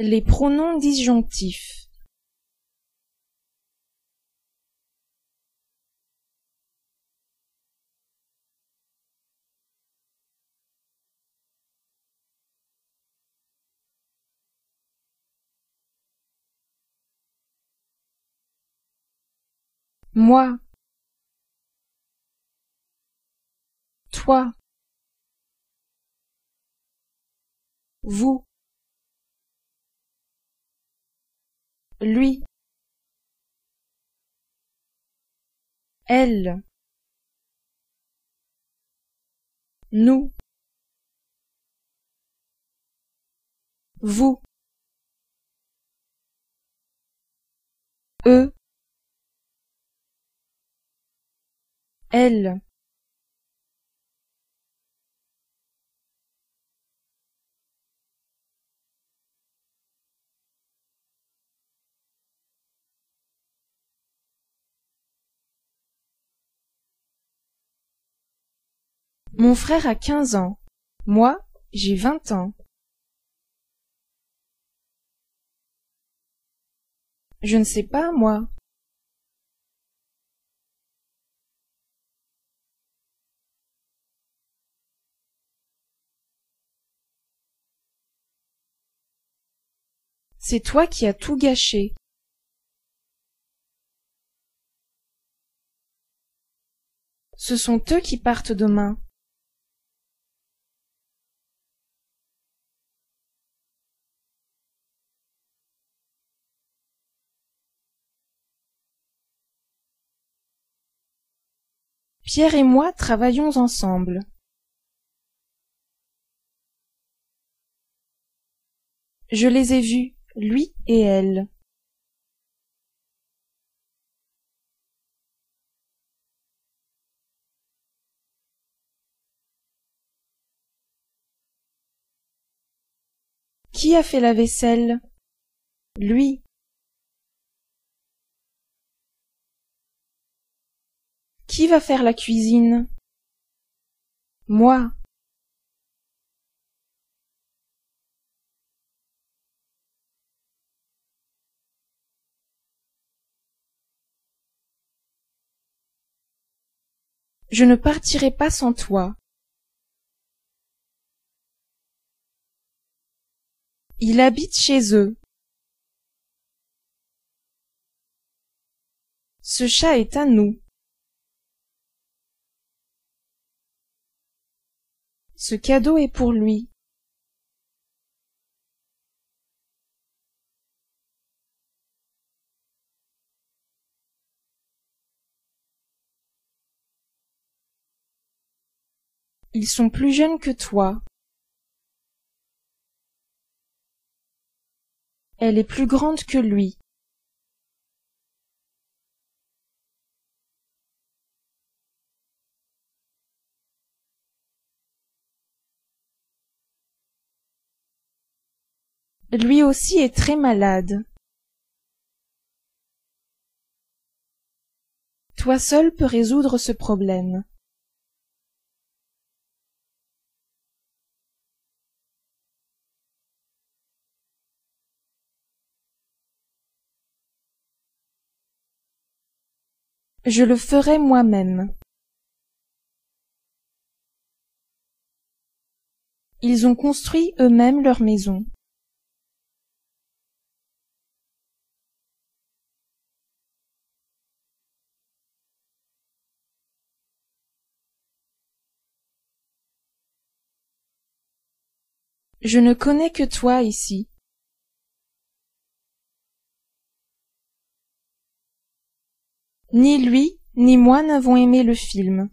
Les pronoms disjonctifs. Moi, toi, vous, lui, elle, nous, vous, eux, elle. Mon frère a 15 ans. Moi, j'ai 20 ans. Je ne sais pas, moi. C'est toi qui as tout gâché. Ce sont eux qui partent demain. Pierre et moi travaillons ensemble. Je les ai vus, lui et elle. Qui a fait la vaisselle? Lui. Qui va faire la cuisine? Moi. Je ne partirai pas sans toi. Il habite chez eux. Ce chat est à nous. Ce cadeau est pour lui. Ils sont plus jeunes que toi. Elle est plus grande que lui. Lui aussi est très malade. Toi seul peux résoudre ce problème. Je le ferai moi-même. Ils ont construit eux-mêmes leur maison. Je ne connais que toi ici. Ni lui, ni moi n'avons aimé le film.